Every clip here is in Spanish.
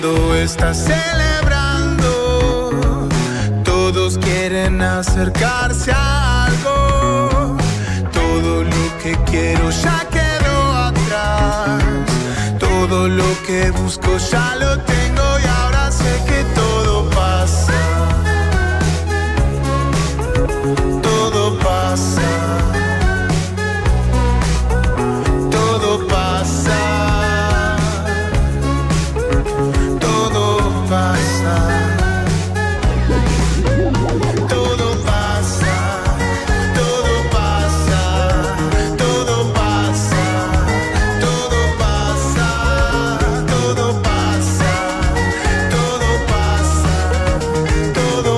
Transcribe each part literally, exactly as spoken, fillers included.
mundo está celebrando. Todos quieren acercarse a algo. Todo lo que quiero ya quedó atrás. Todo lo que busco ya lo tengo y ahora sé que todo pasa. Todo pasa. Todo pasa. Todo pasa. Todo pasa. Todo pasa. Todo pasa. Todo pasa. Todo pasa. Todo pasa. Todo pasa. Todo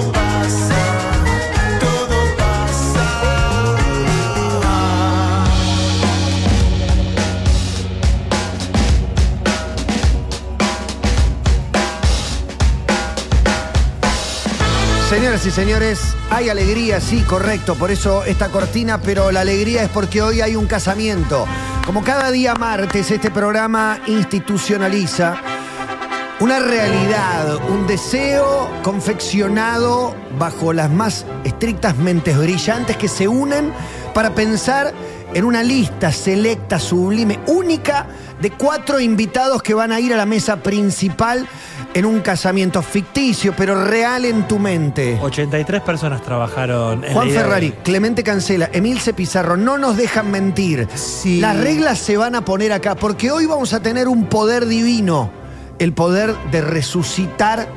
pasa. Señoras y señores, hay alegría, sí, correcto, por eso esta cortina, pero la alegría es porque hoy hay un casamiento. Como cada día martes, este programa institucionaliza una realidad, un deseo confeccionado bajo las más estrictas mentes brillantes que se unen para pensar en una lista selecta, sublime, única de cuatro invitados que van a ir a la mesa principal en un casamiento ficticio, pero real en tu mente. ochenta y tres personas trabajaron en Juan la idea Ferrari, de- Clemente Cancela, Emilce Pizarro, no nos dejan mentir. Sí. Las reglas se van a poner acá, porque hoy vamos a tener un poder divino, el poder de resucitar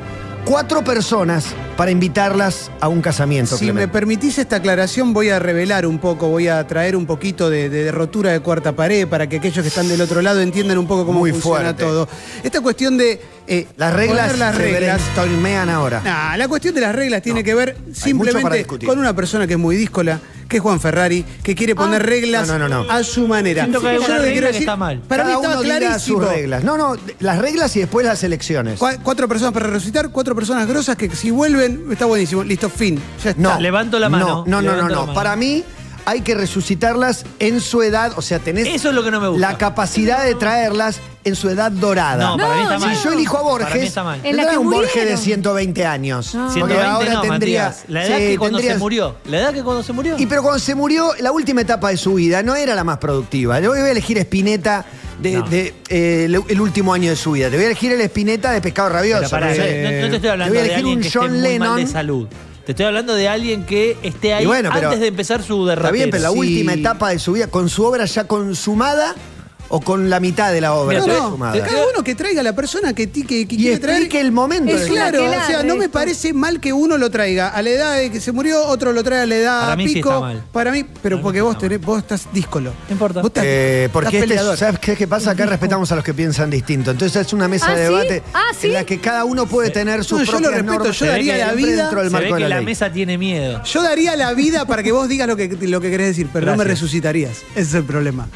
cuatro personas para invitarlas a un casamiento. Si me Clemente. permitís esta aclaración, voy a revelar un poco, voy a traer un poquito de, de, de rotura de cuarta pared para que aquellos que están del otro lado entiendan un poco cómo Muy funciona fuerte. todo. Esta cuestión de eh, las reglas, las reglas tolmean ahora. Nah, la cuestión de las reglas tiene no, que ver simplemente con una persona que es muy díscola, que es Juan Ferrari, que quiere poner ah, reglas no, no, no, no. a su manera. Siento que hay una regla que está mal. Para Cada mí estaba clarísimo. Sus reglas. No, no, las reglas y después las elecciones. Cu- cuatro personas para resucitar, cuatro personas grosas que si vuelven, está buenísimo. Listo, fin. Ya está. No, levanto la mano. No, no, no, no, no, no. Para mí hay que resucitarlas en su edad, o sea, tenés Eso es lo que no me gusta. la capacidad de traerlas en su edad dorada. No, para mí está mal. Si yo elijo a Borges, para mí está mal. En la que un murieron. Borges de ciento veinte años. No. ciento veinte ahora no, tendría, Matías. La edad sí, que cuando tendrías... se murió. La edad que cuando se murió. Y pero cuando se murió, la última etapa de su vida no era la más productiva. Yo voy a elegir Spinetta de, no. de eh, el, el último año de su vida. Te voy a elegir el Spinetta de Pescado Rabioso. Para, no, sé. no, no te estoy hablando te voy a elegir de alguien un John que esté Lennon. Muy mal de salud. Te estoy hablando de alguien que esté ahí bueno, antes de empezar su derrotero. Está bien, pero la sí. última etapa de su vida, con su obra ya consumada o con la mitad de la obra Mira, ya no, consumada. Cada uno que traiga a la persona que, que, que y quiere traer. Y explique el momento. Es claro, claro, o sea, no me parece mal que uno lo traiga a la edad de que se murió, otro lo trae a la edad Para mí pico. Sí está mal. Para mí, pero Para porque mí sí vos, tenés, vos estás díscolo. No importa. Vos estás, eh, porque estás este, ¿sabes qué, qué pasa? Acá Disco. respetamos a los que piensan distinto. Entonces es una mesa ¿Ah, de debate ¿sí? ¿Ah, sí? en la que cada uno puede sí. tener su no, propias normas. Yo lo respeto, yo daría la vida. Dentro del marco de la, la mesa tiene miedo. Yo daría la vida para que vos digas lo que, lo que querés decir, pero Gracias. no me resucitarías. Ese es el problema.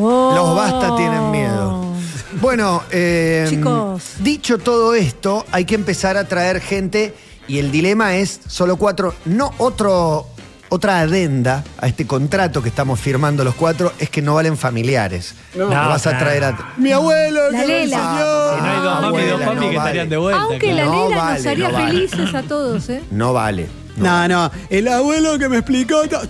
Oh. Los basta tienen miedo. Bueno, eh, chicos, dicho todo esto, hay que empezar a traer gente y el dilema es solo cuatro. No otro, otra adenda a este contrato que estamos firmando los cuatro es que no valen familiares. No, no vas a traer a mi abuelo. La que Lela. Ah, si no hay dos mami, dos papi no que vale. estarían de vuelta. Aunque claro. la Lela no vale, nos haría no vale. felices a todos, ¿eh? No vale. No, no, no, el abuelo que me explicó. No,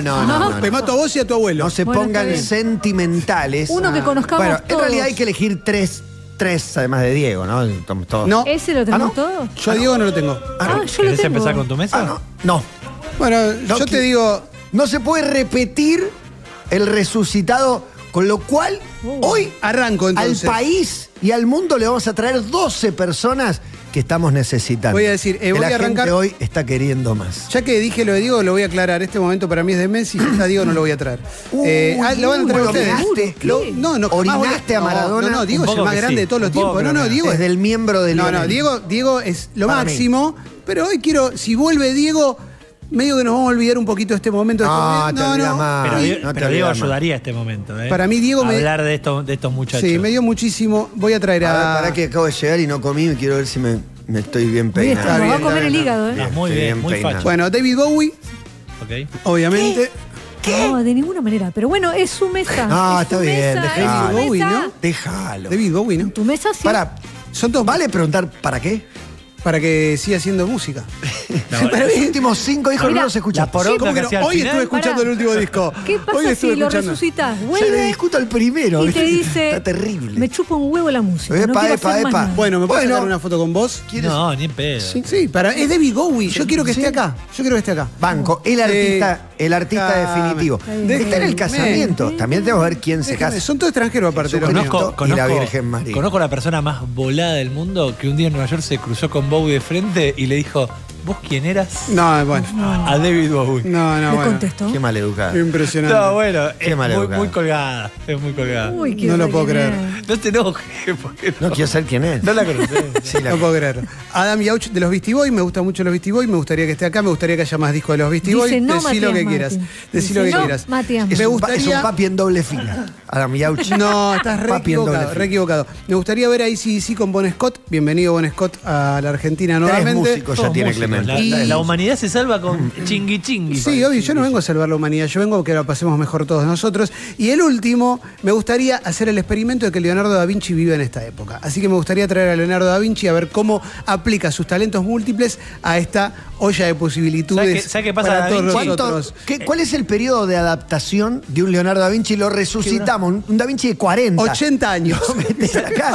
no, no. no, no. Te mato a vos y a tu abuelo. No se bueno, pongan sentimentales. Uno que conozcamos bueno, todos. En realidad hay que elegir tres, tres además de Diego, ¿no? Todos. No. ¿Ese lo tenemos ¿Ah, no? todos? Yo a Diego no lo tengo. Ah, ah yo lo tengo. empezar con tu mesa? Ah, no. no. Bueno, no, yo que... te digo, no se puede repetir el resucitado, con lo cual uh. hoy arranco entonces. Al país y al mundo le vamos a traer doce personas que estamos necesitando. Voy a decir, eh, voy la a arrancar. Gente hoy está queriendo más. Ya que dije lo de Diego, lo voy a aclarar. Este momento para mí es de Messi. A Diego no lo voy a traer. Uh, eh, uh, lo van a traer ustedes. Orinaste, lo, no, no, orinaste a Maradona. No, no, Diego es el más grande sí. de todos los tiempos. No, no, Diego es del miembro del. No, no, Diego, Diego es lo para máximo. Mí. Pero hoy quiero, si vuelve Diego, medio que nos vamos a olvidar un poquito de este momento. No, este momento. Te no, no. Pero, Diego, no te pero Diego ayudaría a este momento. Eh. Para mí, Diego Hablar me. Hablar de estos, de estos muchachos. Sí, me dio muchísimo. Voy a traer a. Para que acabo de llegar y no comí y quiero ver si me. Me estoy bien peinado. Nos va a comer el hígado, ¿eh? No, muy estoy bien, bien muy facho. Bueno, David Bowie. Ok. Obviamente. ¿Qué? ¿Qué? No, de ninguna manera. Pero bueno, es su mesa. No, es está bien. Mesa, David Bowie, ¿no? Déjalo. David Bowie, ¿no? Tu mesa sí. Pará. Son todos... ¿Vale preguntar para qué? Para que siga haciendo música. No, para los últimos cinco discos no los escuchas. Sí, ¿cómo que no? Hoy final, estuve escuchando para. el último disco. ¿Qué pasa Hoy si lo resucitas? Vuelve. Ya le discuto al primero. Y te dice, está terrible. Me chupa un huevo la música. Epa, no epa, epa. Bueno, ¿me puedes bueno. dar una foto con vos? ¿Quieres? No, ni en pedo. Sí, sí, para, es David Bowie. Yo quiero que sí. esté acá. Yo quiero que esté acá. Banco, el artista, eh, el artista ah, definitivo. De está en el casamiento. Man. También tenemos que ver quién se casa. Son todos extranjeros aparte. Conozco y la Virgen María. Conozco a la persona más volada del mundo que un día en Nueva York se cruzó con Bowie de frente y le dijo, ¿vos quién eras? No, bueno. No. A David Bowie. No, no, ¿Le bueno. contestó? Qué maleducada. Impresionante. No, bueno, qué es muy, muy colgada. Es muy colgada. Uy, no lo puedo creer. Es. No te enojes. No, no quiero saber quién es. No la conocés. Sí, la no puedo creer. Adam Yauch de los Beastie Boys. Me gustan mucho los Beastie Boys. Me gustaría que esté acá. Me gustaría que haya más discos de los Beastie Boys. No, decí lo que quieras. Decí lo que no, quieras. Matías. Es, me gustaría... es un papi en doble fila. Adam Yauch. No, estás re equivocado, re equivocado. Me gustaría ver a A C D C con Bon Scott. Bienvenido, Bon Scott, a la Argentina nuevamente. Tres músicos ya tiene Clemente. La, y... la, la humanidad se salva con chingui chingui. Sí, obvio, yo no vengo a salvar la humanidad, yo vengo a que la pasemos mejor todos nosotros. Y el último, me gustaría hacer el experimento de que Leonardo da Vinci viva en esta época. Así que me gustaría traer a Leonardo da Vinci a ver cómo aplica sus talentos múltiples a esta olla de posibilidades. ¿Sabe qué pasa para todos nosotros? ¿Cuál es el periodo de adaptación de un Leonardo da Vinci? Lo resucitamos, un da Vinci de cuarenta. ochenta años.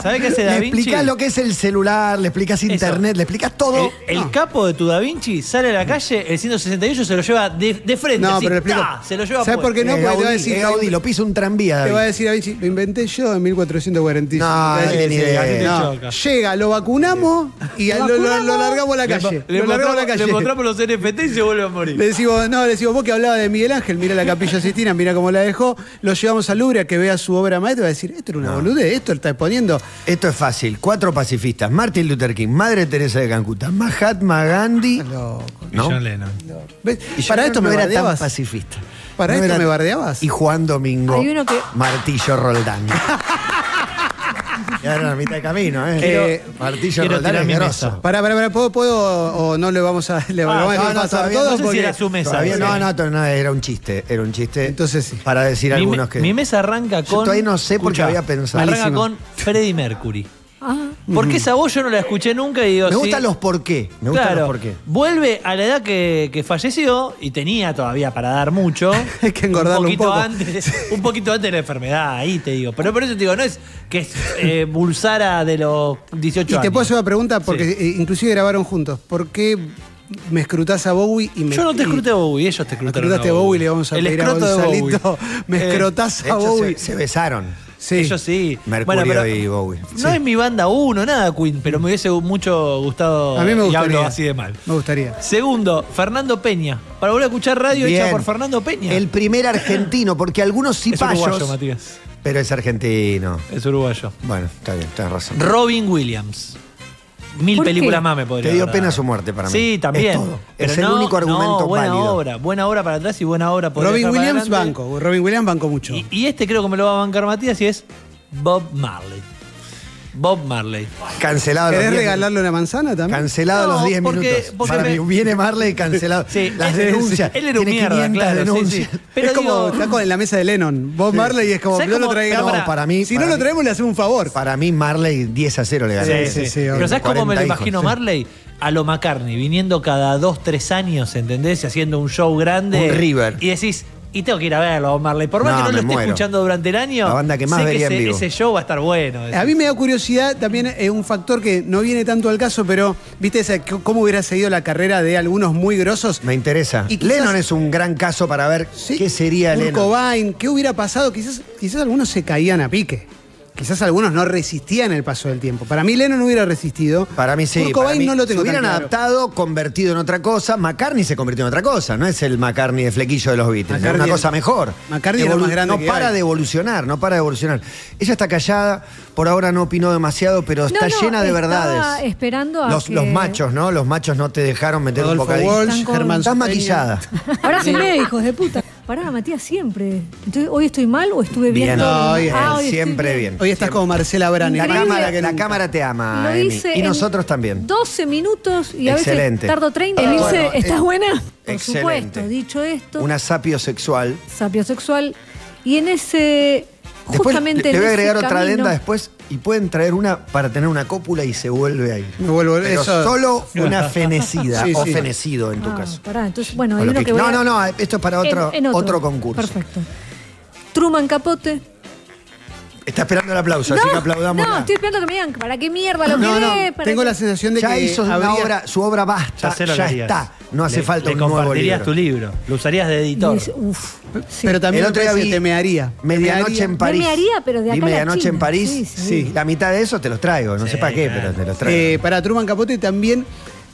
¿Sabes qué hace da Vinci? Le explicás lo que es el celular, le explicás internet, le explicás todo. El, el no. capo de tu Da Vinci sale a la calle, el ciento sesenta y ocho se lo lleva de, de frente. No, así, pero explico, ¡tá! Se lo lleva. ¿Sabes por qué no? Porque Gaudí, te va a decir Gaudí, lo pisa un tranvía. Te va a decir Da Vinci, lo inventé yo en mil cuatrocientos cuarenta y cinco. No, no, ni idea. No. Llega, lo vacunamos y lo, lo, lo, lo largamos a la calle. Le, le, lo largamos a la calle. Le encontramos los N F T y se vuelve a morir. Le decimos, no, le decimos, vos que hablabas de Miguel Ángel, mira la Capilla Sistina, mira cómo la dejó. Lo llevamos al Louvre a que vea su obra maestra y va a decir, esto era una no. boludez, esto lo está exponiendo. Esto es fácil. Cuatro pacifistas: Martin Luther King, Madre Teresa de Calcuta, Mahatma Gandhi. Andy, no. ¿No? John Lennon. No. Y para esto no me era tan pacifista. Para no esto era... me bardeabas. Y Juan Domingo que... Martillo Roldán. Ya era la mitad de camino, ¿eh? eh Martillo Roldán es miroso. Pará, pará, pará, ¿puedo, puedo o no le vamos a... Le ah, vamos no, a no, todavía, todo no sé porque, si era su mesa. Todavía, no, no, no, era un chiste, era un chiste. Entonces sí. Para decir mi algunos me, que... Mi mesa arranca con... Yo todavía no sé porque había pensado. Arranca malísimo. Con Freddie Mercury. Ah. Porque esa voz yo no la escuché nunca y digo, me gustan sí. los por qué. Me gustan claro, los por qué. Vuelve a la edad que, que falleció y tenía todavía para dar mucho. Hay que engordarlo un poquito un poco. Antes, un poquito antes de la enfermedad, ahí te digo. Pero por eso te digo, no es que es eh, Bulsara de los dieciocho y años. Y te puedo hacer una pregunta, porque sí. inclusive grabaron juntos. ¿Por qué me escrutás a Bowie y me... Yo no te escruté a Bowie, ellos te escrutaron. Me escrutaste a Bowie y le vamos a el pedir a Gonzalito. Me escrutás eh, a Bowie. Se, se besaron. Sí. Ellos sí. Mercurio bueno, y Bowie. No sí. es mi banda uno, nada Queen, pero me hubiese mucho gustado. A mí me gustaría. Y hablo así de mal. Me gustaría. Segundo, Fernando Peña. Para volver a escuchar radio Bien. hecha por Fernando Peña. El primer argentino, porque algunos cipayos... Es uruguayo, Matías. Pero es argentino. Es uruguayo. Bueno, está bien, tenés razón. Robin Williams. Mil películas qué? más me podría. Te dio pena su muerte para mí. Sí, también. Es, todo. es el no, único argumento no, buena válido. Obra, buena obra para atrás y buena obra por Robin Williams para banco. Robin Williams banco mucho. Y, y este creo que me lo va a bancar Matías y es Bob Marley. Bob Marley. Cancelado. ¿Querés regalarle una manzana también? Cancelado no, los diez minutos. Porque para me... mí viene Marley cancelado. Sí, las denuncias. Él era un mierda, claro. Denuncias. Sí, sí. Pero es digo... como está en la mesa de Lennon. Bob sí. Marley es como, no cómo... lo traigamos. No, para mí, si para no mí... lo traemos le hacemos un favor. Para mí Marley diez a cero le ganó. Sí, sí, sí, sí, pero ¿sabes cómo me lo imagino hijos, Marley? Sí. A lo McCartney, viniendo cada dos, tres años, ¿entendés? Haciendo un show grande. Un River. Y decís... Y tengo que ir a verlo, Marley. Por más no, que no lo esté muero. escuchando durante el año, la banda que más sé vería que ese, en vivo. ese show va a estar bueno. Ese. A mí me da curiosidad también eh, un factor que no viene tanto al caso, pero viste esa, cómo hubiera seguido la carrera de algunos muy grosos. Me interesa. Y quizás, Lennon es un gran caso para ver sí, qué sería Lennon. Cobain, qué hubiera pasado. Quizás, quizás algunos se caían a pique. Quizás algunos no resistían el paso del tiempo. Para mí Lennon no hubiera resistido. Para mí sí. Kurt Cobain para mí, no lo tengo. Se hubieran tan claro. adaptado, convertido en otra cosa. McCartney se convirtió en otra cosa. No es el McCartney de flequillo de los Beatles. Es una cosa mejor. McCartney Evolu era más grande. No que para hay. de evolucionar, no para de evolucionar. Ella está callada, por ahora no opinó demasiado, pero está no, no, llena de verdades. Esperando a los, que... los machos, ¿no? Los machos no te dejaron meter Adolfo un bocadillo. Walsh, Germán Estás maquillada. Ahora se lee, hijos de puta. Pará, Matías, siempre. Entonces, ¿hoy estoy mal o estuve bien? bien. No, hoy, ah, hoy siempre bien. bien. Hoy estás siempre. como Marcela Brani. La cámara, que la cámara te ama, Lo Emi. Y nosotros también. doce minutos y Excelente. a veces tardo treinta. Él dice, bueno, ¿estás eh, buena? Por excelente. supuesto, dicho esto. Una sapiosexual. Sapiosexual. Y en ese Después justamente le voy a agregar otra camino. adenda después y pueden traer una para tener una cópula y se vuelve ahí. Me vuelvo, Pero eso... solo una fenecida sí, sí. o fenecido en ah, tu caso. Pará, entonces, bueno, hay uno que... No, no, no, esto es para otro, en, en otro. otro concurso. Perfecto. Truman Capote. Está esperando el aplauso, no, así que aplaudamos. No, la... estoy esperando que me digan, ¿para qué mierda lo no, miré? No, tengo que... la sensación de ya que... Ya hizo habría... una obra, su obra basta, ya, ya está. No hace le, falta le un nuevo libro. Le compartirías tu libro, lo usarías de editor. Dice, uf, sí. Pero también el otro día vi, te mearía. Medianoche en París. Me mearía, pero de acá Vi Medianoche en París, sí, sí, sí. La mitad de eso te los traigo, no sí, sé para qué, claro. pero te los traigo. Eh, para Truman Capote también...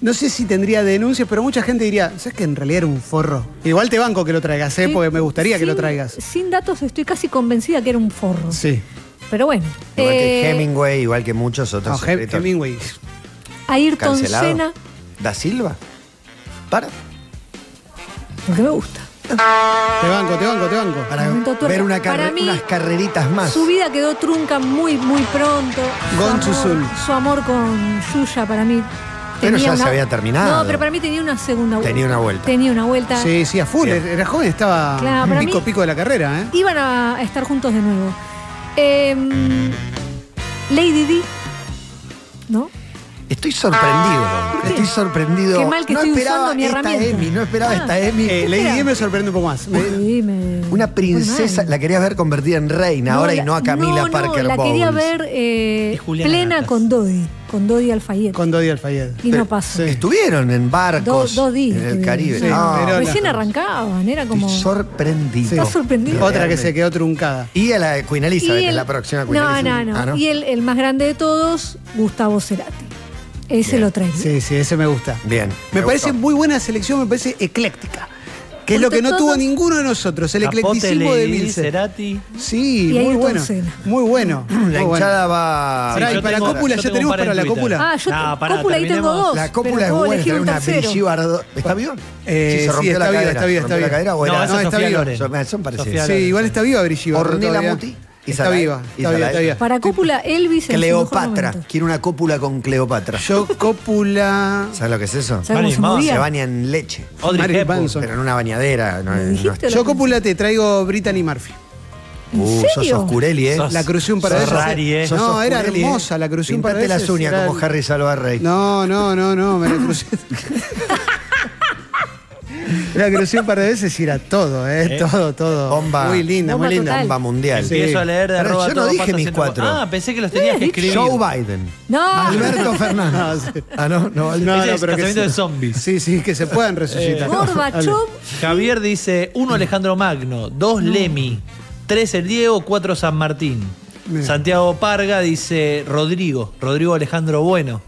No sé si tendría denuncias, pero mucha gente diría, ¿sabes que en realidad era un forro? Igual te banco que lo traigas, ¿eh? Porque me gustaría sin, que lo traigas. Sin datos estoy casi convencida que era un forro. Sí. Pero bueno. Igual eh... que Hemingway, igual que muchos otros. No, Hem Hemingway. Ayrton Senna. Da Silva. Para. Porque me gusta. Te banco, te banco, te banco. Para Doctor, ver una carre para mí, unas carreritas más. Su vida quedó trunca muy, muy pronto. Gon su, amor, su amor con Yuya para mí. Pero ya una... se había terminado. No, pero para mí tenía una segunda vuelta. Tenía una vuelta. Tenía una vuelta. Sí, sí, a full. Sí. Era joven, estaba claro, pico pico de la carrera. ¿eh? Iban a estar juntos de nuevo. Eh, Lady Di. ¿No? Estoy sorprendido. Estoy sorprendido. Qué mal que no estoy usando mi herramienta. Emi, no esperaba ah, esta Emi. Eh, Lady Di me sorprende un poco más. Uy, me... Una princesa, la querías ver convertida en reina no, ahora la... y no a Camila no, Parker no, la Bowles. Quería ver eh, plena Gatas. con Dodi. Con Dodi Al-Fayed. Con Dodi Al-Fayed. Y pero, no pasó. Sí. Estuvieron en barcos Do, Dodi, en el Caribe. Sí, no, pero recién no. arrancaban, era como... Estoy sorprendido. Sí. Está sorprendido. Otra Realmente. que se quedó truncada. Y a la Queen Elizabeth, el... la próxima Queen Elizabeth. No, no, no. Ah, ¿no? Y el, el más grande de todos, Gustavo Cerati. Ese Bien. lo trae. Sí, sí, ese me gusta. Bien. Me, me parece muy buena selección, me parece ecléctica. Que es lo que no tuvo ninguno de nosotros, el eclecticismo de Milce. Sí, muy bueno. Muy bueno. La hinchada va... Y para cópula, ya tenemos para la cópula. Ah, yo cópula ahí tengo dos. La cópula es buena, tiene una Brigibardo. ¿Está viva? Sí, se rompió la cadera. ¿Se rompió la cadera o era? No, está viva. Son parecidas. Sí, igual está viva Brigibardo. Ornella Muti. Está viva, está viva, está viva. Para cópula, Elvis es Cleopatra. Quiero una cópula con Cleopatra. Yo cópula... ¿Sabes lo que es eso? Se baña en leche. Pero en una bañadera. No, no. Yo cópula te traigo Brittany Murphy. Uh, sos Oscurelli, ¿eh? La crucé para Ferrari, ¿eh? No, era hermosa la crucé para veces. las uñas como Harry Salvarrey. No, no, no, no, me la crucé... La creció un par de veces y era todo, ¿eh? ¿Eh? Todo, todo. Bomba. Muy linda, bomba muy linda. Total. Bomba mundial. Empiezo sí. a leer de arroba Yo no todo, dije mis cuatro. Como... Ah, pensé que los tenías que escribir. Joe Biden. No. Alberto Fernández. Ah, no, no. No, no, no pero que se... de zombies. Sí, sí, que se puedan resucitar. Eh, Javier dice, uno Alejandro Magno, dos no. Lemi, tres el Diego, cuatro San Martín. Bien. Santiago Parga dice Rodrigo, Rodrigo Alejandro Bueno.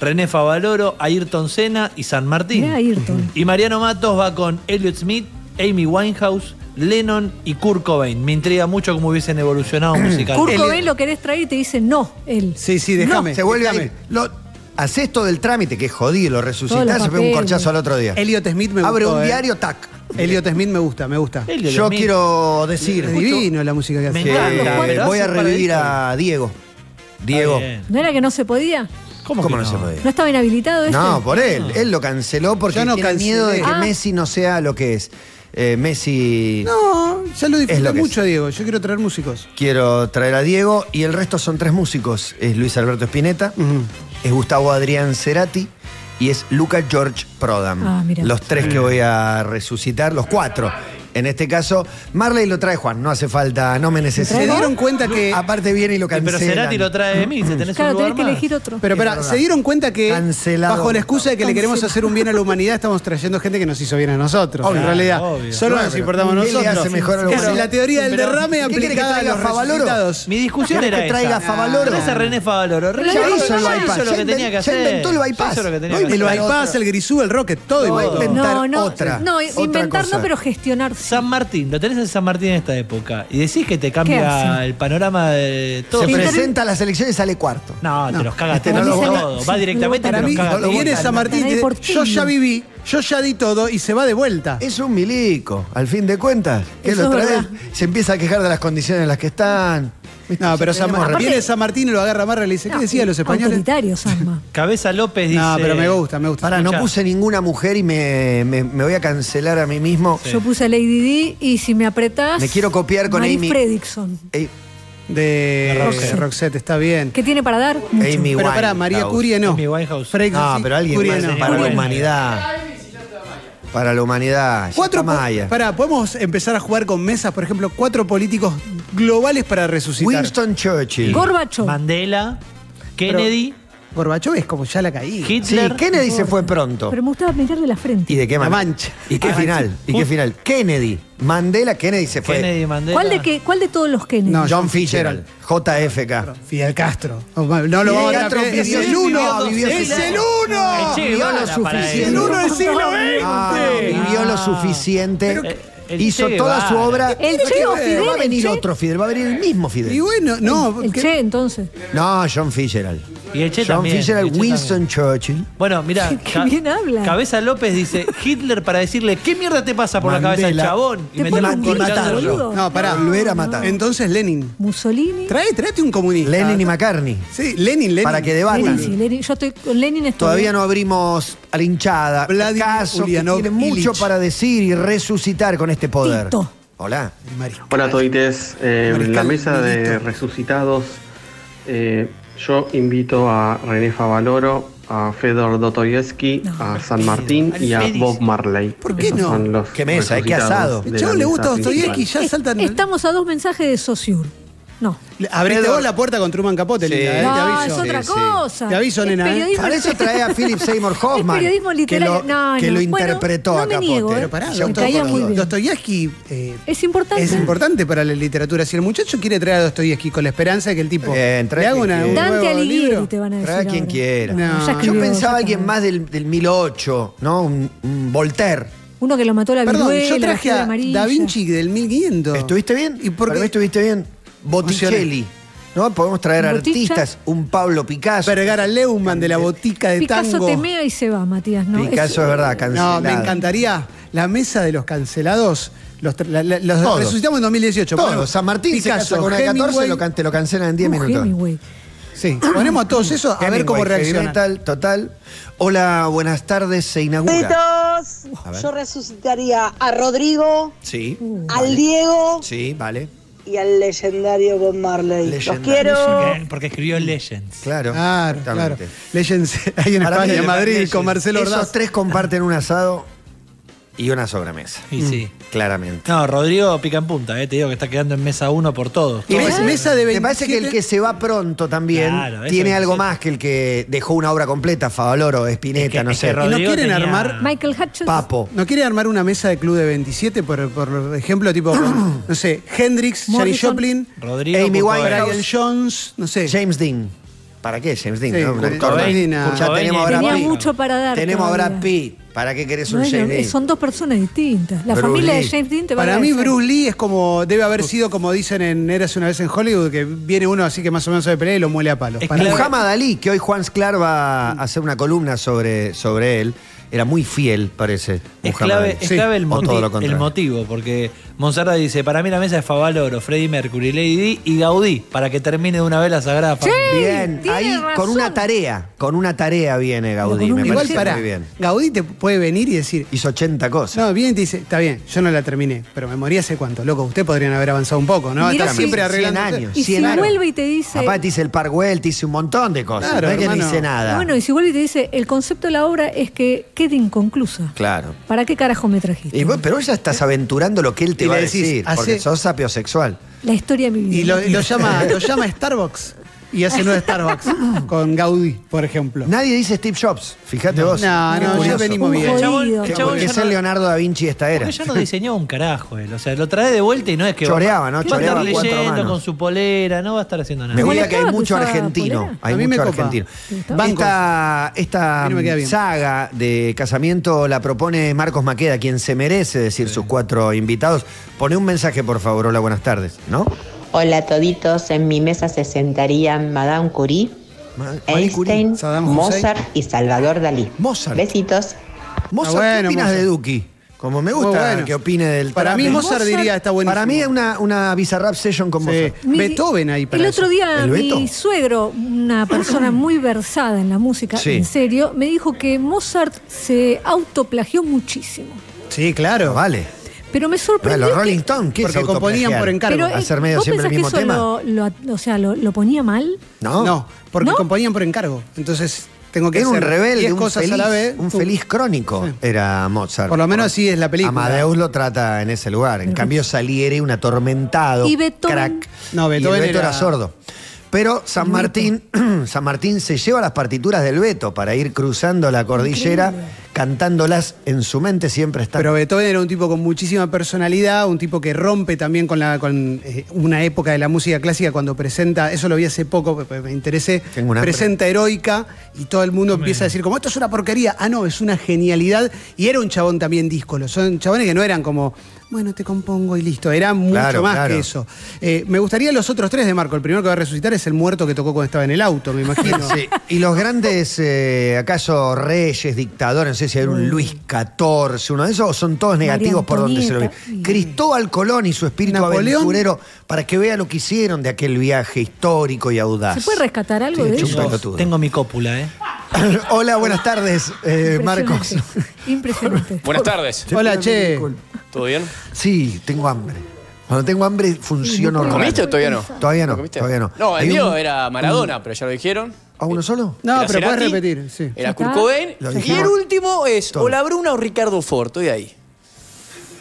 René Favaloro, Ayrton Senna y San Martín. Ayrton. Y Mariano Matos va con Elliot Smith, Amy Winehouse, Lennon y Kurt Cobain. Me intriga mucho cómo hubiesen evolucionado musicalmente. Kurt Cobain lo querés traer y te dice no, él. Sí, sí, déjame. No, se vuelve déjame. a ir. Lo... Hacés todo el trámite, que es jodido, lo resucitás, se pega un corchazo al otro día. Elliot Smith me gusta. Abre un eh. diario, tac. Elliot Smith me gusta, me gusta. Elliot Yo Smith. quiero decir... Es divino la música que hace. Me encanta, eh, voy a revivir a Diego. Diego. Ah, ¿no era que no se podía? ¿Cómo, ¿Cómo no? no se podía? ¿No estaba inhabilitado este? No, por él. No. Él lo canceló porque no tiene cancelé. miedo de que ah. Messi no sea lo que es. Eh, Messi... No, ya lo disfruté mucho a Diego. Yo quiero traer músicos. Quiero traer a Diego y el resto son tres músicos. Es Luis Alberto Spinetta, uh -huh. es Gustavo Adrián Cerati y es Luca George Prodam. Ah, los tres que voy a resucitar, los cuatro. En este caso, Marley lo trae Juan, no hace falta, no me necesita. Se dieron cuenta que... Aparte viene y lo cancelan. Pero Cerati lo trae de mí, se tenés claro, un lugar tenés que más. elegir otro. Pero, pero, se dieron cuenta que, Cancelado. bajo la excusa de que Cancelado. le queremos hacer un bien a la humanidad, estamos trayendo gente que nos hizo bien a nosotros. Obvio, en realidad, obvio. solo claro, nos importamos nosotros. Le hace mejor a la, claro, la teoría del derrame aplicada a los resultados. Mi discusión era que traiga esa. Favaloro. Traes a René Favaloro. René ya hizo lo que tenía que hacer. Ya inventó el bypass. El bypass, el grisú, el rocket, todo. No, inventar otra. No, inventar no, pero gestionar. San Martín, lo tenés en San Martín en esta época y decís que te cambia el panorama de todo. Se presenta a las elecciones y sale cuarto. No, no, te los cagas este no lo todo. Va directamente no, te los cagas todo. Viene San Martín y dice, yo ya viví, yo ya di todo y se va de vuelta. Es un milico, al fin de cuentas. Que lo trae, se empieza a quejar de las condiciones en las que están. No, pero San Martín, viene San Martín y lo agarra Marra y le dice, no, ¿qué decían los españoles? Autoritarios, Sanma. Cabeza López dice... No, pero me gusta, me gusta. Ahora, no puse ninguna mujer y me, me, me voy a cancelar a mí mismo. Sí. Yo puse a Lady Di y si me apretás... Me quiero copiar con Mary Amy... Fredrickson. Ey, de Roxette. Roxette, está bien. ¿Qué tiene para dar? Amy Winehouse. Pero para María Curie no. Amy Winehouse. Frank no, sí, pero alguien Curie más no. Para Curie. La humanidad. Para la humanidad. Cuatro Maya. Pará, podemos empezar a jugar con mesas, por ejemplo, cuatro políticos globales para resucitar. Winston Churchill. Gorbachov. Mandela. Kennedy. Pero, Gorbachov es como ya la caí. Hitler. Sí, Kennedy se fue pronto. Pero me gustaba mirar de la frente. ¿Y de qué manera? La mancha. ¿Y qué ah, final? ¿Y qué final? Kennedy. Mandela, Kennedy se fue. Kennedy, Mandela. ¿Cuál de, qué, ¿Cuál de todos los Kennedy? No, John Fitzgerald. J F K. Fidel Castro. No lo vamos a dar. Es el uno. Es el uno. Vivió lo suficiente. El uno del siglo veinte. Vivió lo suficiente. El hizo che, toda va. Su obra. El Che o Fidel. Va a venir otro Fidel, va a venir el mismo Fidel. Y bueno, no. El, el Che, entonces. No, John Fitzgerald. Y el Che John también. John Fitzgerald, Winston también. Churchill. Bueno, mirá. Qué bien habla. Cabeza López dice Hitler para decirle, ¿qué mierda te pasa por Mandela. La cabeza el chabón? Y meterle un corchazo. No, pará. Volver a matar. Entonces Lenin. Mussolini. Trae, tráete un comunista. Lenin y McCartney. Sí, Lenin, Lenin. Para que debatan. Lenin, sí, Lenin. Yo estoy con Lenin. Estoy Todavía bien. No abrimos a la hinchada. Picasso, que tiene mucho para decir y resucitar con este poder. Tito. Hola. Mario. Hola, todites. Eh, en la mesa Marito. De resucitados, eh, yo invito a René Favaloro, a Fedor Dostoyevsky, no, a San Martín y a Bob Marley. ¿Por qué Esos no? ¿Qué mesa? ¿Qué asado? Yo le gusta Dostoyevsky, ya saltan. Estamos a dos mensajes de Sociur. No. Abriste Fedor. Vos la puerta con Truman Capote, sí. Linda, ¿eh? No, te aviso. Es otra sí, cosa. Sí. Te aviso, el nena. ¿Eh? Para eso trae a Philip Seymour Hoffman. Periodismo literario. Que lo, no, no. Que lo interpretó bueno, a Capote. No me niego, pero pará, Dostoyevsky eh, es importante. Es importante para la literatura. Si el muchacho quiere traer a Dostoyevsky con la esperanza de que el tipo Bien, trae le haga una, un Dante Alighieri te van a decir. Trae a quien ahora. Quiera. No. No, yo pensaba a alguien más del, del mil ocho, ¿no? Un, un Voltaire. Uno que lo mató la viruela. Perdón, yo traje a Da Vinci del mil quinientos. ¿Estuviste bien? ¿Y por qué estuviste bien? Botticelli, ¿no? Podemos traer Boticha. Artistas, un Pablo Picasso. Vergara Leumann de la botica de Picasso tango. Picasso temea y se va, Matías, ¿no? Picasso es verdad, cancelado. No, me encantaría la mesa de los cancelados. Los, la, la, los Todos. Resucitamos en dos mil dieciocho. Todos, bueno, San Martín Picasso, se casa con el catorce, lo, can, lo cancelan en diez uh, minutos. Hemingway. Sí, ponemos a todos eso a Hemingway, ver cómo reaccionan. Total, total. Hola, buenas tardes, se inaugura. Yo resucitaría a Rodrigo, sí, uh, al vale. Diego. Sí, vale. Y al legendario Bob Marley. Legendario. Los quiero. Legend, porque escribió Legends. Claro. Ah, claro. Legends. Hay en España, en Madrid, Legends. Con Marcelo Ordaz. Esos tres comparten un asado y una sobremesa. Y mm. sí. Claramente. No, Rodrigo pica en punta, eh. Te digo que está quedando en mesa uno por todos. Y ¿ves? Mesa de veintisiete. Me parece que el que se va pronto también claro, tiene algo más que el que dejó una obra completa, Favaloro, Spinetta, es que, no sé. Es que ¿Y no quieren tenía... armar Michael Hutchins? Papo. ¿No quieren armar una mesa de club de veintisiete? Por, por ejemplo, tipo, no sé, Hendrix, Janis Joplin, Rodrigo, Amy Winehouse, Brian Jones, no sé. James Dean. ¿Para qué James Dean? Sí, ¿no? Kurt Cobain. Ya tenemos a Brad Pitt. Tenía mucho para dar. Tenemos a Brad Pitt. ¿Para qué querés un no, James Dean? Son dos personas distintas. La Bruce familia Lee. De James Dean te va Para a mí Bruce Lee es como, debe haber sido como dicen en Érase una vez en Hollywood, que viene uno así que más o menos sabe pelear y lo muele a palos. Es Para Muhammad Ali, que hoy Juan Sclar va a hacer una columna sobre, sobre él, era muy fiel, parece. Es clave, es clave sí. el, moti el motivo, porque Monserrat dice, para mí la mesa es Favaloro, Freddie Mercury, Lady Di y Gaudí, para que termine de una vez la Sagrada Familia. Sí, bien, ahí razón. Con una tarea, con una tarea viene Gaudí, me parece para, muy bien. Gaudí te puede venir y decir... Hizo ochenta cosas. No, viene y te dice, está bien, yo no la terminé, pero me morí hace cuánto, loco, usted podrían haber avanzado un poco, ¿no? Está si, siempre arreglando. cien años. Y cien si años. Vuelve y te dice... Papá te dice el Park Güell, te dice un montón de cosas, claro, no es que no dice nada. Bueno, y si vuelve y te dice, el concepto de la obra es que... queda inconclusa. Claro. ¿Para qué carajo me trajiste? Y vos, pero ya estás aventurando lo que él te y va a decir, hace... porque sos sapiosexual. La historia de mi vida. Y lo, lo, llama, lo llama Starbucks y hace nueve Starbucks con Gaudí, por ejemplo. Nadie dice Steve Jobs, fíjate no, vos. No, no, ya venimos bien. El chabón, el chabón porque es el no, Leonardo da Vinci de esta era. Porque ya no diseñó un carajo él, o sea, lo trae de vuelta y no es que... Choreaba, ¿no? Choreaba cuatro manos. Va a estar leyendo con su polera, no va a estar haciendo nada. Me gusta que hay mucho argentino, hay mucho argentino. Esta, esta saga de casamiento la propone Marcos Maqueda, quien se merece decir sí. sus cuatro invitados. Pone un mensaje, por favor. Hola, buenas tardes, ¿no? Hola toditos, en mi mesa se sentarían Madame Curie, Ma Einstein, Curie, Mozart y Salvador Dalí. Mozart. Besitos. Mozart, ah, bueno, ¿qué opinas Mozart. De Duki? Como me gusta oh, bueno. que opine del... Para mí Mozart, Mozart diría, está buenísimo. Para mí es una, una bizarrap session con sí. Mozart. Mi, Beethoven ahí para El eso. Otro día ¿El mi Beto? Suegro, una persona muy versada en la música, sí. en serio, me dijo que Mozart se autoplagió muchísimo. Sí, claro, vale. Pero me sorprendió. Los Rolling Stones, ¿qué? Porque componían por encargo. Pero, hacer medio siempre el mismo que eso tema. Lo, lo, o sea, lo, lo ponía mal. No, no, porque ¿no? componían por encargo. Entonces tengo que era hacer un rebelde, un cosas feliz, a la vez. Un feliz crónico sí. era Mozart. Por lo menos así es la película. Amadeus lo trata en ese lugar. En cambio Salieri, un atormentado, y Beethoven, crack. No, Beethoven, y Beethoven era... era sordo. Pero San Martín, San Martín se lleva las partituras del Beto para ir cruzando la cordillera, increíble, cantándolas en su mente siempre están. Pero Beethoven era un tipo con muchísima personalidad, un tipo que rompe también con, la, con eh, una época de la música clásica cuando presenta, eso lo vi hace poco, me interesé, presenta Heroica y todo el mundo empieza a decir como esto es una porquería, ah no, es una genialidad, y era un chabón también díscolo, son chabones que no eran como... bueno, te compongo y listo. Era mucho claro, más claro. que eso. Eh, me gustaría los otros tres de Marco. El primero que va a resucitar es el muerto que tocó cuando estaba en el auto, me imagino. Sí. Y los grandes, eh, acaso reyes, dictadores, no sé si hay un Luis catorce, uno de esos, son todos negativos por donde se lo ve. Cristóbal Colón y su espíritu aventurero, para que vea lo que hicieron de aquel viaje histórico y audaz. ¿Se puede rescatar algo sí, de eso? Tengo mi cópula, ¿eh? Hola, buenas tardes, eh, Marcos. Impresionante. Buenas tardes. Hola, che. ¿Todo bien? Sí, tengo hambre. Cuando tengo hambre funciono. ¿Lo comiste o todavía no? Todavía no, todavía no. No, el mío era Maradona, pero ya lo dijeron. ¿A uno solo? No, pero puedes repetir, sí. Era Kurt Cobain. Y el último es o Labruna o Ricardo Fort, estoy ahí.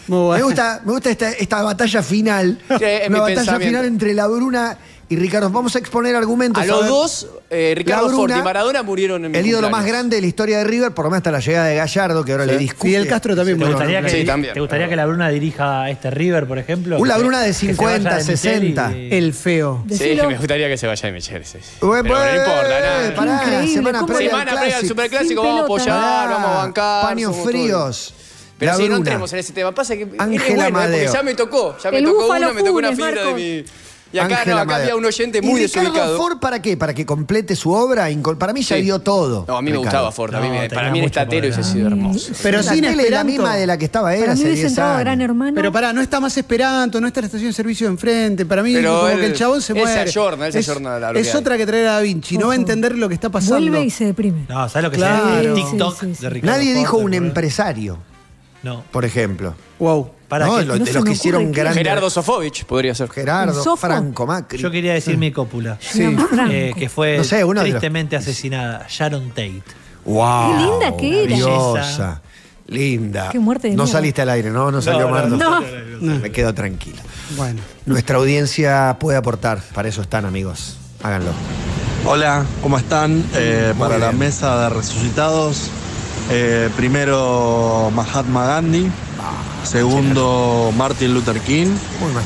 Muy bueno. Me gusta, me gusta esta, esta batalla final. Sí, es una mi batalla final entre Labruna y Ricardo. Vamos a exponer argumentos. A los a dos, eh, Ricardo Fort y Maradona murieron en el El ídolo más grande de la historia de River, por lo menos hasta la llegada de Gallardo, que ahora sí. le discute. Fidel Castro también. ¿Te gustaría, que, sí, también. ¿Te gustaría que Labruna dirija a este River, por ejemplo? Un Labruna de cincuenta, sesenta. Y... el feo. Decilo. Sí, me gustaría que se vaya de Michel. Sí. Pero no importa. Pará, semana previa semana previa al Superclásico, vamos a apoyar, vamos a bancar. Paños fríos. Pero si sí, no entremos en ese tema. Pasa que Ángela Amadeo. Bueno, ya me tocó, ya me el tocó uno, me tocó una fibra de mi... Y acá, no, acá había un oyente muy desubicado. ¿Y Ricardo Ford para qué? ¿Para que complete su obra? Para mí ya sí. dio todo. No, a mí me Ricardo. gustaba Ford. A mí no, me, para mí era estatero y se ha sido hermoso. Pero sin esperanto. La misma de la que estaba él hace diez años. Gran hermano. Pero pará, no está más esperanto, no está la estación de servicio enfrente. Para mí pero como él, que el chabón se muere. Esa jornada, esa es, jornada la es otra que traer a Da Vinci. Ojo. No va a entender lo que está pasando. Vuelve y se deprime. No, ¿sabes lo que claro. es? TikTok sí, sí, sí. de Ricardo Nadie Ford, dijo un empresario. No. Por ejemplo. Wow. Para no, que, lo, no de los que hicieron grandes. Gerardo Sofovich podría ser. Gerardo, Franco Macri. Yo quería decir mi cópula. Sí. Eh, que fue no sé, tristemente los... asesinada. Sharon Tate. ¡Wow! ¡Qué linda que era! Diosa, linda. ¡Qué muerte de No miedo. saliste al aire, ¿no? No salió no, Mardo. No, no, no. Me quedo tranquilo. Bueno. Nuestra audiencia puede aportar. Para eso están, amigos. Háganlo. Hola, ¿cómo están? Eh, para bien. la mesa de resucitados. Eh, primero, Mahatma Gandhi. Segundo, Martin Luther King.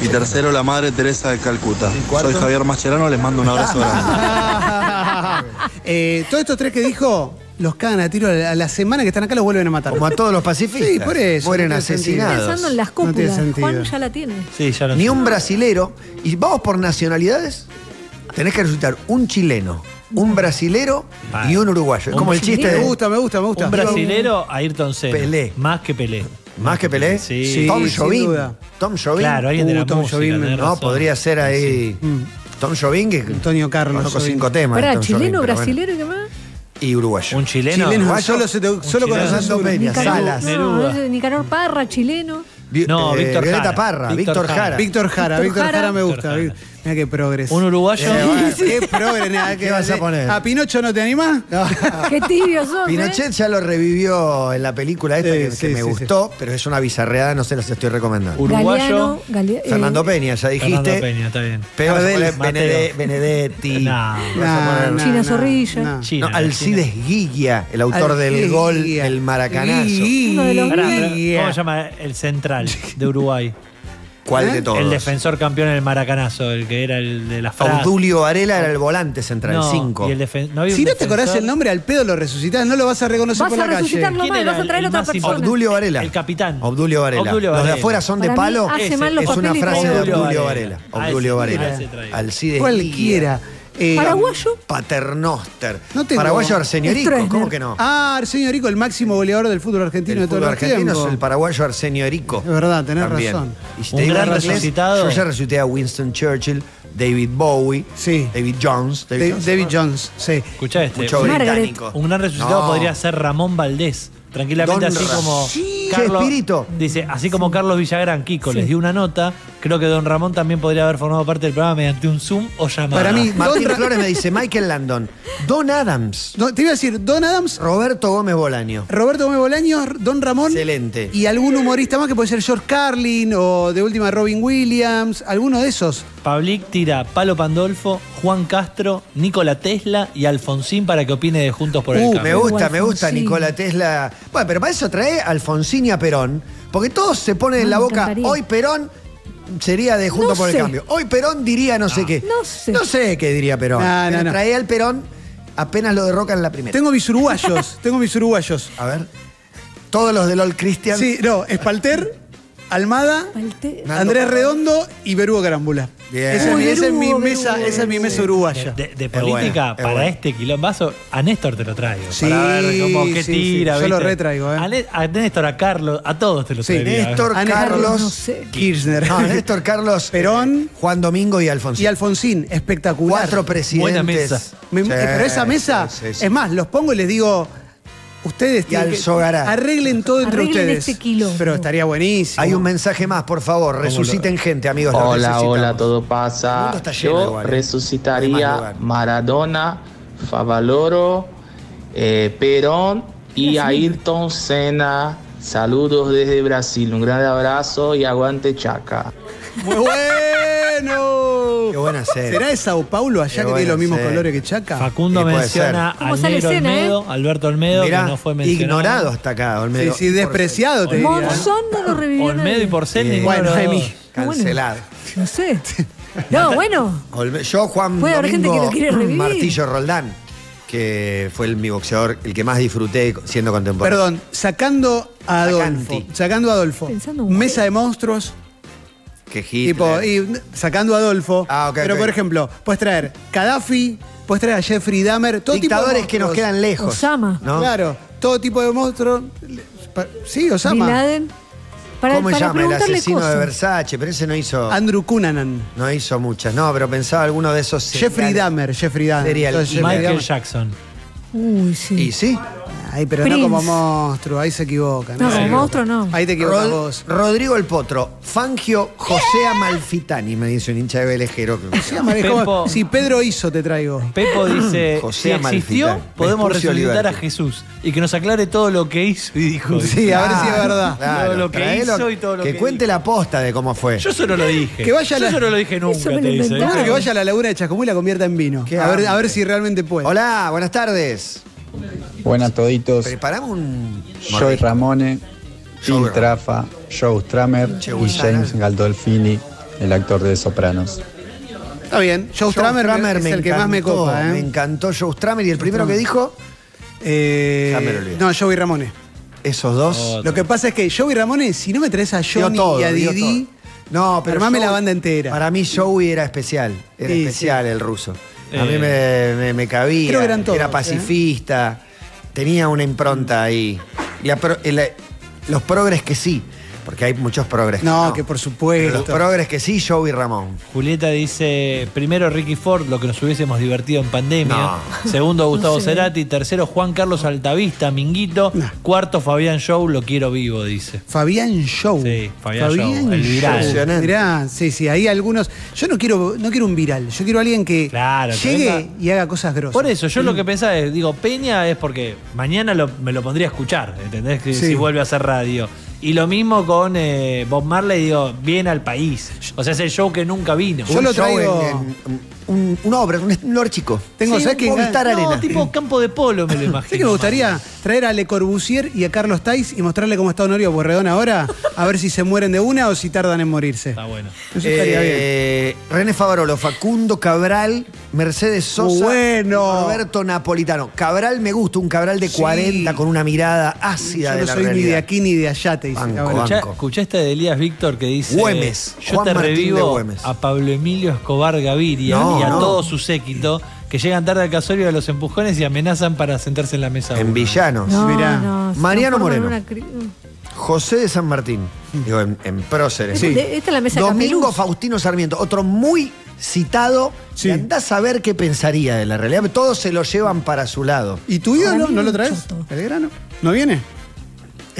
Y tercero, la madre Teresa de Calcuta. Soy Javier Mascherano, les mando un abrazo grande. eh, Todos estos tres que dijo, los cagan a tiro a la semana que están acá, los vuelven a matar. Como a todos los pacifistas. Sí, por eso. Mueren no asesinados. Estoy pensando en las cúpulas. No Juan ya la tiene. Sí, ya lo Ni sé. un brasilero. ¿Y vamos por nacionalidades? Tenés que resultar un chileno, un brasilero vale. y un uruguayo. Es como el chiste de... Me gusta, me gusta, me gusta. Un brasilero, Ayrton Senna. Pelé. Más que Pelé. ¿Más que Pelé? Sí. Tom Jobim. Tom Jobim. Claro, alguien de la uh, Tom Jobim. No, podría ser ahí... Sí. Tom Jobim, que... Antonio Carlos. Conozco cinco temas. Pará, chileno, Jobim, brasilero, bueno. ¿qué más? Y uruguayo. Un chileno. Chileno uruguayo. Solo, se te, un solo chileno. Con Fernando Peña. Salas. No, Nicanor Parra, chileno. No, eh, Víctor Violeta Jara. Parra, Víctor, Víctor Jara. Jara. Víctor Jara, Víctor Jara, Jara me gusta. Mira qué progreso. Un uruguayo. Eh, sí, sí. Qué progreso. ¿Qué vas a poner? ¿A Pinocho no te animás? No. Qué tibio sos. Pinochet eh? ya lo revivió en la película esta sí, que, sí, que sí, me sí, gustó, sí. pero es una bizarreada, no se las estoy recomendando. Uruguayo. Galeano, Gale... Fernando Peña, ya dijiste. Fernando Peña, está bien. Peor Benede... Benedetti. No, no, no, China Zorrilla. No. China, no, Alcides China. Guilla, el autor Alcides del gol del Maracanazo. Uno de los ¿Cómo se llama el central de Uruguay? ¿Cuál ¿Eh? de todos? El defensor campeón en el Maracanazo, el que era el de las frases. Obdulio Varela era el volante central, no, el cinco. Y el no si no te acordás el nombre, al pedo lo resucitás, no lo vas a reconocer vas por a la calle. Mal, ¿Quién era vas a traer otra persona? Obdulio Varela. El capitán. Obdulio Varela. Obdulio Varela. Los de afuera son Para de palo. Es, es una frase Obdulio de Obdulio Varela. Varela. Obdulio Varela. Alcides Cualquiera. Eh, ¿Paraguayo? Paternoster. No paraguayo Arsenio Erico, ¿cómo que no? Ah, Arsenio Erico, el máximo goleador del fútbol argentino el de todo el fútbol argentino tiempo. Es el paraguayo Arsenio Erico. Es verdad, tenés también. razón. Y si te digo inglés, resucitado. Yo ya resucité a Winston Churchill, David Bowie, sí. David Jones. David, David Jones, ¿no? Jones, sí. Escuchá este. Mucho británico. Un gran resucitado no. podría ser Ramón Valdés. Tranquilamente, Don así Ra como sí. Carlos, dice, así como Carlos Villagrán, Kiko, sí. les dio una nota, creo que Don Ramón también podría haber formado parte del programa mediante un Zoom o llamada. Para mí, Martín Flores me dice, Michael Landon, Don Adams. No, te iba a decir, Don Adams. Roberto Gómez Bolaño. Roberto Gómez Bolaño, Don Ramón. Excelente. Y algún humorista más que puede ser George Carlin o de última Robin Williams, alguno de esos. Pablik tira Palo Pandolfo, Juan Castro, Nikola Tesla y Alfonsín para que opine de Juntos por el uh, Cambio. Me gusta, me gusta Nikola Tesla. Bueno, pero para eso trae Alfonsín y a Perón, porque todos se ponen en la boca, hoy Perón sería de Juntos por el Cambio. Hoy Perón diría no sé qué. No sé. No sé qué diría Perón. Pero trae al Perón, apenas lo derrocan en la primera. Tengo mis uruguayos, tengo mis uruguayos. A ver. Todos los del All Christian. Sí, no, Espalter, Almada, Andrés Redondo y Berugo Carámbula. Bien. Esa, Uy, esa, Berugo, es mi mesa, Berugo, esa es mi mesa uruguaya. De, de política, es bueno, es para bueno. este quilombazo, a Néstor te lo traigo. Sí, para ver cómo, qué sí, tira. Sí. Yo lo retraigo. Eh. A, a Néstor, a Carlos, a todos te lo traigo. Sí, traería, Néstor, a Carlos, no sé. Kirchner. No, Néstor, Carlos, Perón, Juan Domingo y Alfonsín. Y Alfonsín, espectacular. Cuatro presidentes. Buena mesa. Me, sí, pero esa mesa, sí, sí, sí. es más, los pongo y les digo... Ustedes tienen que arreglen todo entre arreglen ustedes. Este kilo. Pero estaría buenísimo. Hay un mensaje más, por favor. Resuciten gente, amigos. Hola, hola, todo pasa. Yo igual, resucitaría Maradona, Favaloro, eh, Perón y Ayrton Senna. Saludos desde Brasil. Un gran abrazo y aguante Chaca. Muy bueno. Qué buena serie. ¿Será de Sao Paulo allá Qué que tiene los mismos ser. colores que Chaca? Facundo menciona a Negro Olmedo, ¿eh? Alberto Olmedo, Mirá, que no fue mencionado. Ignorado hasta acá, Olmedo. Sí, sí, despreciado te diría. Monzón no lo revivió. Olmedo y Porcel. Eh, bueno, Emi. Cancelado. Bueno, no sé. No, bueno. Olme, yo, Juan Domingo, gente que lo quiere revivir. Martillo Roldán, que fue el, mi boxeador, el que más disfruté siendo contemporáneo. Perdón, sacando a Adolfo. Sacanti. Sacando a Adolfo. Pensando, Mesa de Monstruos. Que tipo, y sacando a Adolfo. Ah, okay, pero, okay. por ejemplo, puedes traer Gaddafi, puedes traer a Jeffrey Dahmer, todo dictadores tipo de que nos quedan lejos. Osama. ¿No? Claro, todo tipo de monstruos. Sí, Osama. Bin Laden. Para, ¿Cómo se llama? El asesino cosas. de Versace, pero ese no hizo... Andrew Cunanan. No hizo muchas, no, pero pensaba alguno de esos... Jeffrey Dahmer, Jeffrey Dahmer. Entonces, Michael Dahmer. Jackson. Uy, sí. ¿Y sí? Ay, pero Prince. no como monstruo, ahí se equivocan. No, como monstruo no. Ahí te equivocas Rod vos. Rodrigo el Potro, Fangio José Amalfitani, me dice un hincha de Velejero. Pepo, si Pedro hizo, te traigo. Pepo dice, José si existió, Amalfitani. podemos resucitar a Jesús y que nos aclare todo lo que hizo y dijo. Sí, claro, a ver si es verdad. Claro, todo lo que hizo y todo lo que Que, que cuente dijo. la posta de cómo fue. Yo solo lo dije. Que vaya Yo la... solo lo dije nunca, te dice. Que vaya a la laguna de Chascomú y la convierta en vino. A ver, a ver si realmente puede. Hola, buenas tardes. Buenas toditos. Preparamos un... Joey Ramone, Phil Trafa, Joe Stramer che, y James Gandolfini, el actor de Sopranos. Está bien. Joe Stramer es el encantó, que más me copa. ¿eh? Me encantó Joe Stramer. ¿Y el primero que dijo? Eh, no, Joey Ramone. Esos dos. Oh, Lo que pasa es que Joey Ramone, si no me traes a Johnny todo, y a Didi... No, pero armame Joey, la banda entera. Para mí Joey era especial. Era sí, especial sí. el ruso. A mí me, me, me cabía, todos, era pacifista, ¿eh? tenía una impronta ahí. La pro, la, los progres que sí, porque hay muchos progres. No, que, no. que por supuesto. Los progres que sí, Joey Ramón. Julieta dice, primero Ricky Ford, lo que nos hubiésemos divertido en pandemia. No. Segundo, Gustavo no sé. Cerati. Tercero, Juan Carlos Altavista, Minguito. No. Cuarto, Fabián Show, lo quiero vivo, dice. Fabián Show. Sí, Fabián, Fabián Show, el viral. Mirá, sí, sí, hay algunos... Yo no quiero, no quiero un viral, yo quiero a alguien que claro, llegue que y haga cosas grosas. Por eso, yo mm. lo que pensaba es, digo, Peña es porque mañana lo, me lo pondría a escuchar, ¿entendés? Sí. Si vuelve a hacer radio. Y lo mismo con eh, Bob Marley, digo, viene al país. O sea, es el show que nunca vino. Yo un lo traigo... En, en, un, una obra, un, un lore chico. Tengo sí, que estar no, arena. tipo campo de polo, me lo imagino. ¿Sabés que me gustaría traer a Le Corbusier y a Carlos Tais y mostrarle cómo está Honorio Borredón ahora? A ver si se mueren de una o si tardan en morirse. Está bueno. Eso estaría eh, bien. René Favarolo, Facundo Cabral, Mercedes Sosa, bueno. Roberto Napolitano. Cabral me gusta, un Cabral de cuarenta sí. con una mirada ácida. Yo de no la soy realidad. ni de aquí ni de allá, te dice Cabral. Escuchaste de Elías Víctor que dice Güemes, yo Juan te Martín revivo a Pablo Emilio Escobar Gaviria no, y a no. todo su séquito que llegan tarde al casorio de los empujones y amenazan para sentarse en la mesa. En una. Villanos. No, Mirá. No, Mariano Moreno. José de San Martín. Digo, en, en próceres. Sí. Esta es la mesa Domingo Campiluz. Faustino Sarmiento. Otro muy citado. Sí. Y andás a ver qué pensaría de la realidad. Todos se lo llevan para su lado. ¿Y tu ídolo no lo traes? ¿Belgrano? ¿No viene?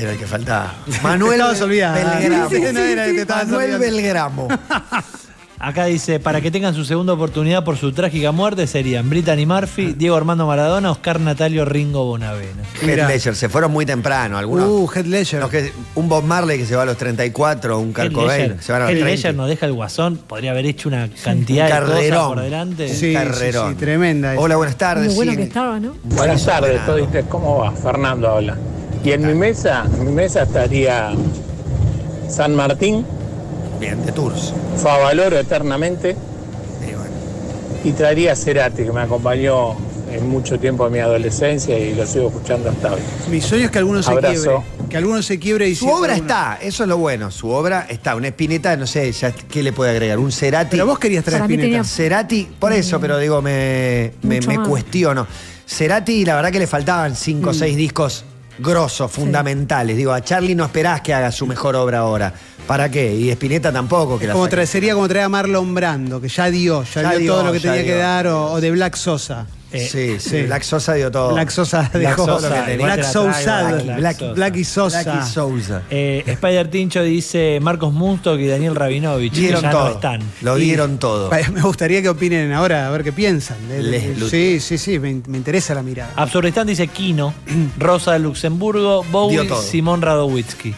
Era el que faltaba. Manuel Belgramo. Sí, sí, sí, no era el que estabas Manuel olvidando. Belgramo. Acá dice, para que tengan su segunda oportunidad por su trágica muerte serían Brittany Murphy, Diego Armando Maradona, Oscar Natalio Ringo Bonavena. Heath Ledger, se fueron muy temprano algunos. Uh, Heath Ledger. Los que, un Bob Marley que se va a los treinta y cuatro, un Kurt Cobain. Se van a los Heath Ledger nos deja el guasón, podría haber hecho una cantidad sí, un de cosas por delante. Sí, un carrerón. Sí, sí, tremenda. Hola, buenas tardes. Muy bueno sí. que estaba, ¿no? Buenas tardes, todistas. ¿Cómo va? Fernando habla. Y en mi mesa, en mi mesa estaría San Martín. Bien, de Tours. Favaloro eternamente. Y, bueno. y traería Cerati, que me acompañó en mucho tiempo de mi adolescencia y lo sigo escuchando hasta hoy. Mi sueño es que algunos se quiebre. Que algunos se quiebre y su obra alguno. Está, eso es lo bueno. Su obra está. Una Spinetta, no sé, ya, ¿qué le puede agregar? Un Cerati. Pero vos querías traer Spinetta. Tenía... Cerati, por eso, pero digo, me, me, me cuestiono. Cerati, la verdad que le faltaban cinco o mm. seis discos grosos, fundamentales. Sí. Digo, a Charlie no esperás que haga su mejor obra ahora. ¿Para qué? Y Spinetta tampoco. Que como trae, sería como traer a Marlon Brando, que ya dio, ya, ya dio, dio todo lo que tenía dio. que dar, o, o de Black Sosa. Eh, sí, sí, Black Sosa dio todo. Black Sosa dejó lo que tenía. Black Sosa. Black y Sosa. Sosa. Eh, Spider Tincho dice Marcos Munstock y Daniel Rabinovich. Dieron que ya todo. No están. Lo dieron y, todo. Me gustaría que opinen ahora, a ver qué piensan. Les sí, sí, sí, me, me interesa la mirada. Absurdistán dice Kino, Rosa de Luxemburgo, Bowie, Simón Radowitzki.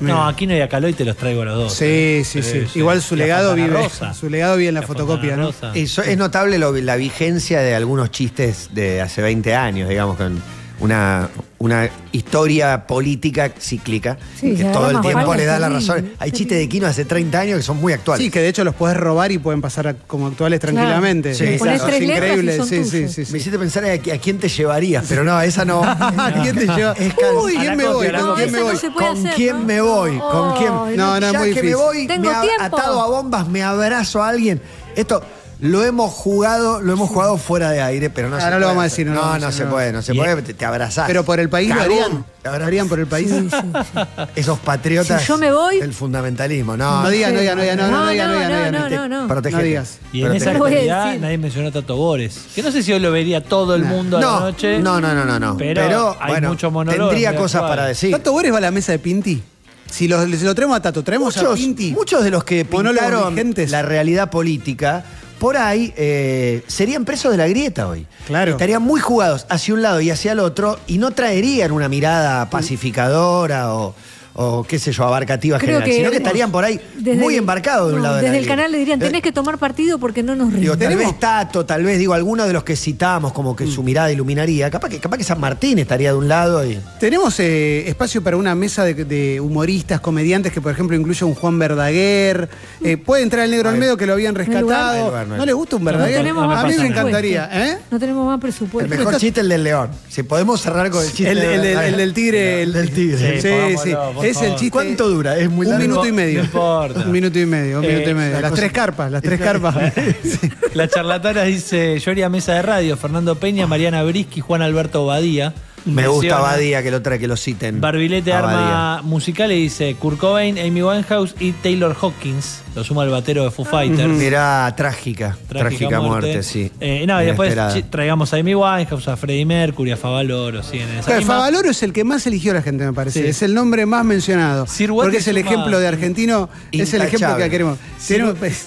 Mira. No, aquí no hay Acaloy, te los traigo a los dos. Sí, eh. sí, sí, sí. Igual su legado vive, rosa. su legado vive en la, la fotocopia, ¿no? Eso, es notable lo, la vigencia de algunos chistes de hace veinte años, digamos, con una, una historia política cíclica, sí, que todo el tiempo vale, le da la razón. Hay chistes de Kino hace treinta años que son muy actuales. Sí, que de hecho los podés robar y pueden pasar como actuales tranquilamente. Claro. Sí, sí, es increíble. Sí, sí, sí, sí. Me hiciste pensar a, a quién te llevarías, pero no, esa no. ¿A quién te lleva? Uy, ¿quién me voy? ¿Con quién me voy? ¿Con quién me voy? ¿Con quién? No, no, es muy difícil. Ya que me voy, atado a bombas, me abrazo a alguien. Esto... Lo hemos jugado, lo hemos jugado fuera de aire, pero no ah, se no puede. Ahora lo vamos a decir. No, no, no, no se puede, no se yeah. puede, te, te abrazás. Pero por el país Cagón. lo harían. ¿Te abrazarían por el país? Sí, sí, sí. Esos patriotas. Si yo me voy. El fundamentalismo. No, no digas, no digas, no digas, no, no digas, no digas. No, no, no, no, no. Protégete. No digas. Y en esa realidad nadie mencionó a Totobores. Que no sé si hoy lo vería todo el mundo no, a la noche. No, no, no, no, no. Pero, pero hay bueno, mucho monólogo. Tendría cosas actual. para decir. Totobores va a la mesa de Pinti. Si lo, si lo traemos a Tato, traemos muchos, a Pinti. Muchos de los que pintaron la realidad política, por ahí, eh, serían presos de la grieta hoy. Claro. Estarían muy jugados hacia un lado y hacia el otro y no traerían una mirada pacificadora o... o qué sé yo, abarcativas generales, sino que estarían por ahí muy embarcados de un lado de la grieta. Desde el canal le dirían, tenés que tomar partido porque no nos rimos. Tal vez Tato, tal vez, digo, alguno de los que citamos como que su mirada iluminaría, capaz que, capaz que San Martín estaría de un lado. Y... Tenemos eh, espacio para una mesa de, de humoristas, comediantes, que por ejemplo incluye un Juan Verdaguer, eh, puede entrar el Negro Olmedo que lo habían rescatado. No, no, no les gusta un Verdaguer, no, no a mí me encantaría. ¿Eh? No tenemos más presupuesto. El mejor chiste, el del león. Si podemos cerrar con el chiste. El, el, el, el del tigre. El del tigre. Sí, sí. Es el chiste. ¿Cuánto dura? Es muy largo. Un minuto y medio. No importa. Un minuto y medio, un eh, minuto y medio. Las cosa... tres carpas, las tres carpas. Sí. La charlatana dice, yo haría mesa de radio, Fernando Peña, Mariana Brisky, Juan Alberto Badía. Me gusta Badía, que lo trae, que lo citen. Barbilete arma musical y dice Kurt Cobain, Amy Winehouse y Taylor Hawkins. Lo suma el batero de Foo Fighters. Mirá, trágica. Trágica, trágica muerte. muerte, sí. Eh, no, y después traigamos a Amy Winehouse, a Freddie Mercury, a Favaloro. Sí, en esa claro, Favaloro es el que más eligió la gente, me parece. Sí. Es el nombre más mencionado. Sirwati porque es el suma... ejemplo de argentino. Intachable. Es el ejemplo que queremos.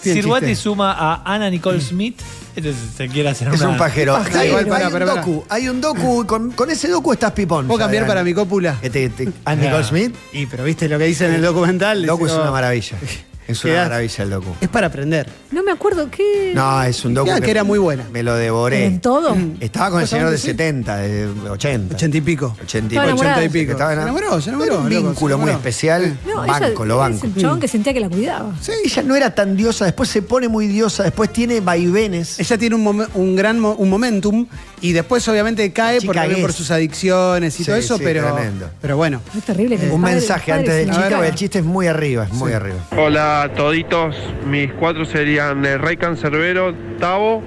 Sirwati suma a Anna Nicole Smith. Se quiere hacer es una... un pajero. pajero. Hay, igual, para, para, hay un docu, hay un docu con, con ese docu estás pipón. ¿Puedo cambiar para mi cópula? Este, este, ¿And Nicole Smith? Y pero viste lo que dice en el documental. El docu es una maravilla. Es una maravilla el docu. Es para aprender. No me acuerdo qué... No, es un docu que, que era muy buena. Me lo devoré. ¿En todo? Estaba con el señor de setenta, de ochenta. ochenta y pico. ochenta y pico. ochenta y pico. Se enamoró, se enamoró. Un vínculo muy especial. Banco, lo banco. Es el chabón que sentía que la cuidaba. Sí, ella no era tan diosa. Después se pone muy diosa. Después tiene vaivenes. Ella tiene un, momen, un gran mo, un momentum. Y después obviamente cae por, por sus adicciones y sí, todo eso. Sí, pero, pero bueno. Es terrible. Que un padre, mensaje padre, antes del chiste. Porque el chiste es muy arriba. Es muy arriba. Hola. Toditos, mis cuatro serían el Rey Cancerbero, Tavo,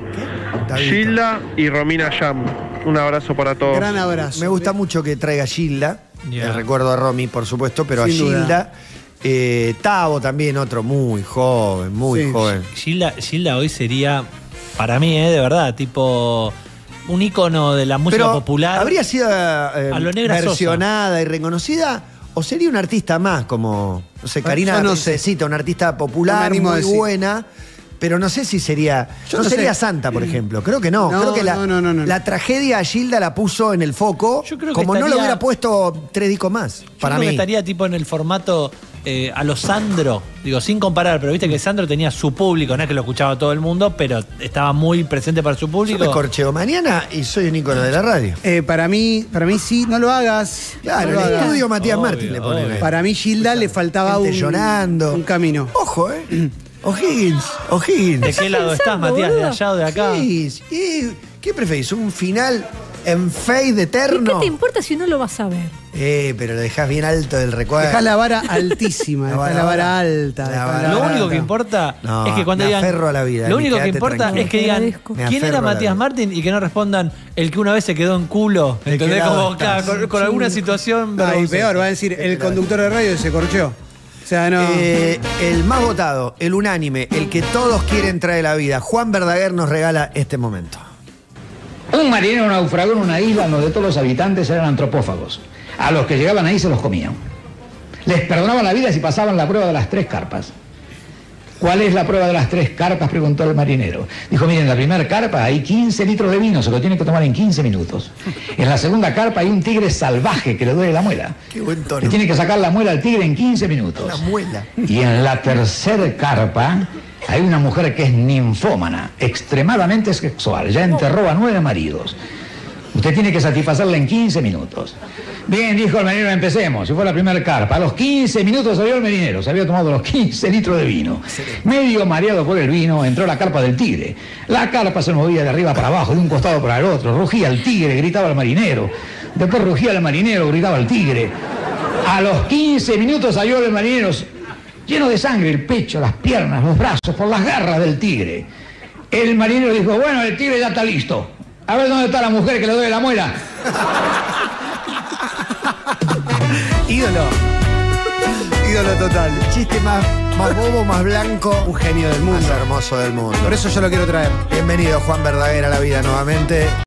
Gilda y Romina Yam. Un abrazo para todos. Gran abrazo. Me gusta mucho que traiga Gilda. Yeah. Le recuerdo a Romy, por supuesto, pero Sin a Gilda. Eh, Tavo también, otro muy joven, muy sí. joven. Gilda, Gilda hoy sería, para mí, eh, de verdad, tipo... un ícono de la música pero popular. ¿Habría sido eh, versionada y reconocida? ¿O sería un artista más como, no sé, Karina no necesita un artista popular, muy buena, pero no sé si sería... Yo no, no sería sé. Santa, por ejemplo. Creo que no. no creo que la, no, no, no, no. la tragedia a Gilda la puso en el foco. Yo creo que como estaría, no lo hubiera puesto tres discos más. Yo para creo mí. Que estaría tipo en el formato eh, a lo Sandro. Digo, sin comparar, pero viste que Sandro tenía su público. No es que lo escuchaba todo el mundo, pero estaba muy presente para su público. Yo me corcheo mañana y soy un ícono de la radio. Eh, para mí, para mí sí, no lo hagas. Claro, no el hagas. Estudio Matías obvio, Martín le ponen. Para mí Gilda claro. le faltaba un, llorando. un camino. Ojo, ¿eh? Mm. O'Higgins, O'Higgins. ¿De qué lado estás, Matías? ¿De allá o de acá? Sí. ¿Y qué preferís? ¿Un final en fade eterno? ¿Qué te importa si no lo vas a ver? Eh, pero lo dejás bien alto del recuerdo. Dejás la vara altísima, dejás la, la vara alta. La vara lo único alta. que importa no, es que cuando digan... Me aferro a la vida. Lo único que importa tranquilo. es que digan quién era Matías Martín y que no respondan el que una vez se quedó en culo. ¿Entendés? Como acá, con, con alguna situación... No, y peor, va a decir el conductor de radio se corcheó. O sea, no. eh, el más votado, el unánime, el que todos quieren traer a la vida. Juan Verdaguer nos regala este momento. Un marinero naufragó en una isla donde todos los habitantes eran antropófagos. A los que llegaban ahí se los comían. Les perdonaban la vida si pasaban la prueba de las tres carpas. ¿Cuál es la prueba de las tres carpas?, preguntó el marinero. Dijo, miren, en la primera carpa hay quince litros de vino, se lo tiene que tomar en quince minutos. En la segunda carpa hay un tigre salvaje que le duele la muela. Qué buen tono. Le tiene que sacar la muela al tigre en quince minutos. La muela. Y en la tercera carpa hay una mujer que es ninfómana, extremadamente sexual, ya enterró a nueve maridos. Usted tiene que satisfacerla en quince minutos. Bien, dijo el marinero, empecemos. Si fue la primera carpa, a los quince minutos salió el marinero. Se había tomado los quince litros de vino. Medio mareado por el vino, entró a la carpa del tigre. La carpa se movía de arriba para abajo, de un costado para el otro. Rugía el tigre, gritaba el marinero. Después rugía el marinero, gritaba el tigre. A los quince minutos salió el marinero, lleno de sangre, el pecho, las piernas, los brazos, por las garras del tigre. El marinero dijo, bueno, el tigre ya está listo. A ver dónde está la mujer que le duele la muela. Ídolo. Ídolo total. Chiste más, más bobo, más blanco. Un genio del mundo. Más hermoso del mundo. Por eso yo lo quiero traer. Bienvenido, Juan Verdaguer, a la vida nuevamente.